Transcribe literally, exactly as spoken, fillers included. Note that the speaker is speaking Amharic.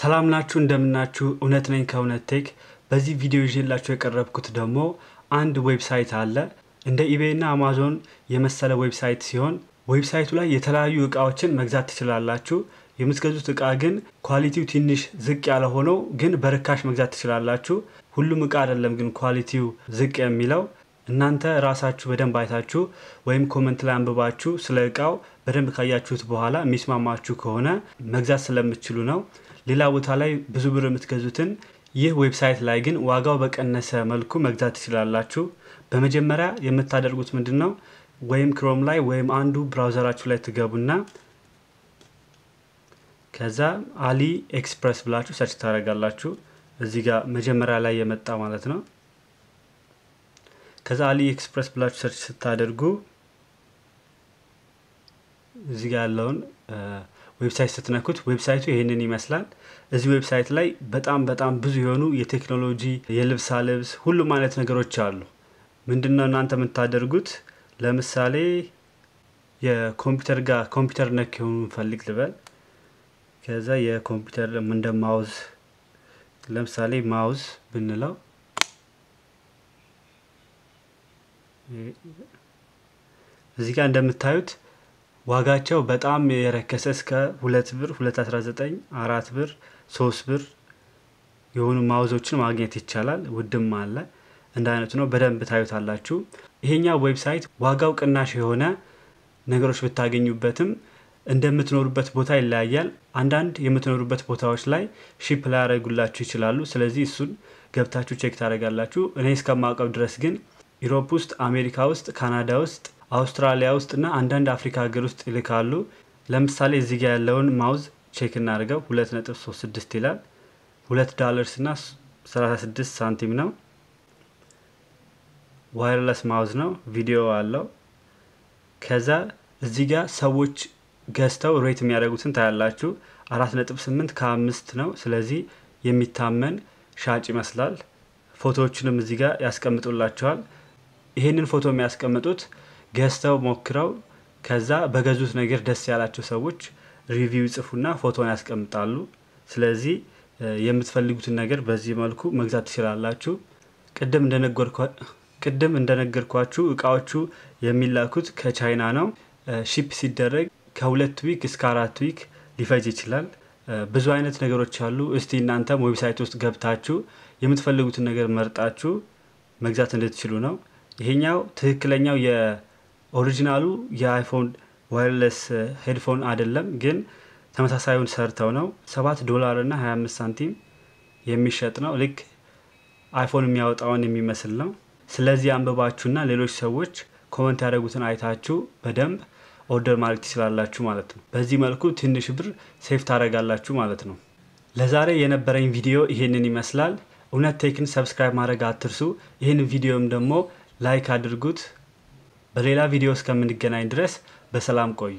ሰላም ናችሁ እንደምናችሁ እውነት ነኝ ከእውነት ቴክ በዚህ ቪዲዮ ይዤላችሁ የቀረብኩት ደግሞ አንድ ዌብሳይት አለ እንደ eBay እና Amazon የመሰለ ዌብሳይት ሲሆን ዌብሳይቱ ላይ የተለያዩ ዕቃዎችን መግዛት ትችላላችሁ የምትገዙት ዕቃ ግን ኳሊቲው ትንሽ ዝቅ ያለ ሆኖ ግን በርካሽ መግዛት ትችላላችሁ ሁሉም ዕቃ አይደለም ግን ኳሊቲው ዝቅ የሚለው እናንተ ራሳችሁ በደንብ አይታችሁ ወይም ኮሜንት ላይ አንብባችሁ ስለ ዕቃው በደንብ ካያችሁት በኋላ ሚስማማችሁ ከሆነ መግዛት ስለምትችሉ ነው ሌላ ቦታ ላይ ብዙ ብር የምትገዙትን ይህ ዌብሳይት ላይ ግን ዋጋው በቀነሰ መልኩ መግዛት ትችላላችሁ በመጀመሪያ የምታደርጉት ምንድነው ወይም ክሮም ላይ ወይም አንዱ ብራውዘራችሁ ላይ ትገቡና ከዛ አሊ ኤክስፕረስ ብላችሁ ሰርች ታደርጋላችሁ እዚህ ጋር መጀመሪያ ላይ የመጣ ማለት ነው ከዛ አሊ ኤክስፕረስ ብላችሁ ሰርች ስታደርጉ እዚህ ጋር ያለውን ዌብሳይት ስትነኩት ዌብሳይቱ ይሄንን ይመስላል እዚ ዌብሳይት ላይ በጣም በጣም ብዙ የሆኑ የቴክኖሎጂ የልብስ አልብስ ሁሉ ማለት ነገሮች አሉ ምንድነው እናንተ ምታደርጉት ለምሳሌ የኮምፒውተር ጋር ኮምፒውተር ነክ የሆኑ ፈልግ ልበል ከዛ የኮምፒውተር እንደ ማውዝ ለምሳሌ ማውዝ ብንለው እዚህ ጋር እንደምታዩት ዋጋቸው በጣም የረከሰ እስከ ሁለት ብር ሁለት መቶ አስራ ዘጠኝ አራት ብር ሶስት ብር የሆኑ ማውዞችን ማግኘት ይቻላል ውድም አለ እንደ አይነቱ ነው በደንብ ታዩታላችሁ ይሄኛው ዌብሳይት ዋጋው ቅናሽ የሆነ ነገሮች ብታገኙበትም እንደምትኖሩበት ቦታ ይለያያል አንድ አንድ የምትኖሩበት ቦታዎች ላይ ሺፕ ላይ ያረጋላችሁ ይችላሉ ስለዚህ እሱን ገብታችሁ ቼክ ታረጋላችሁ እኔ እስከማቀብ ድረስ ግን ዩሮፕ ውስጥ አሜሪካ ውስጥ ካናዳ ውስጥ አውስትራሊያ ውስጥ እና አንድ አንድ አፍሪካ ሀገር ውስጥ ይልካሉ ለምሳሌ እዚህ ጋር ያለውን ማውዝ ቼክ እናደርገው ሁለት ነጥብ ሶስት ስድስት ይላል ሁለት ዶላር እና ሰላሳ ስድስት ሳንቲም ነው ዋየርለስ ማውዝ ነው ቪዲዮ አለው ከዛ እዚህ ጋር ሰዎች ገዝተው ሬት የሚያደርጉትን ታያላችሁ አራት ነጥብ ስምንት ከ5 ነው ስለዚህ የሚታመን ሻጭ ይመስላል ፎቶዎችንም እዚህ ጋር ያስቀምጡላችኋል ይሄንን ፎቶ የሚያስቀምጡት ገዝተው ሞክረው ከዛ በገዙት ነገር ደስ ያላችሁ ሰዎች ሪቪው ጽፉና ፎቶን ያስቀምጣሉ ስለዚህ የምትፈልጉትን ነገር በዚህ መልኩ መግዛት ትችላላችሁ ቀደም እንደነገርኳችሁ ቀደም እንደነገርኳችሁ ዕቃዎቹ የሚላኩት ከቻይና ነው ሺፕ ሲደረግ ከሁለት ዊክ እስከ አራት ዊክ ሊፈጅ ይችላል ብዙ አይነት ነገሮች አሉ እስቲ እናንተ ዌብሳይት ውስጥ ገብታችሁ የምትፈልጉትን ነገር መርጣችሁ መግዛት እንድትችሉ ነው ይሄኛው ትክክለኛው የ ኦሪጅናሉ የአይፎን ዋየርለስ ሄድፎን አይደለም ግን ተመሳሳዩን ሰርተው ነው ሰባት ዶላር እና ሃያ አምስት ሳንቲም የሚሸጥ ነው ልክ አይፎን የሚያወጣውን የሚመስል ነው ስለዚህ አንብባችሁና ሌሎች ሰዎች ኮሜንት ያደርጉትን አይታችሁ በደንብ ኦርደር ማድረግ ትችላላችሁ ማለት ነው በዚህ መልኩ ትንሽ ብር ሴቭ ታደርጋላችሁ ማለት ነው ለዛሬ የነበረኝ ቪዲዮ ይሄንን ይመስላል እውነት ቴክን ሰብስክራይብ ማድረግ አትርሱ ይሄን ቪዲዮም ደግሞ ላይክ አድርጉት በሌላ ቪዲዮ እስከምንገናኝ ድረስ በሰላም ቆዩ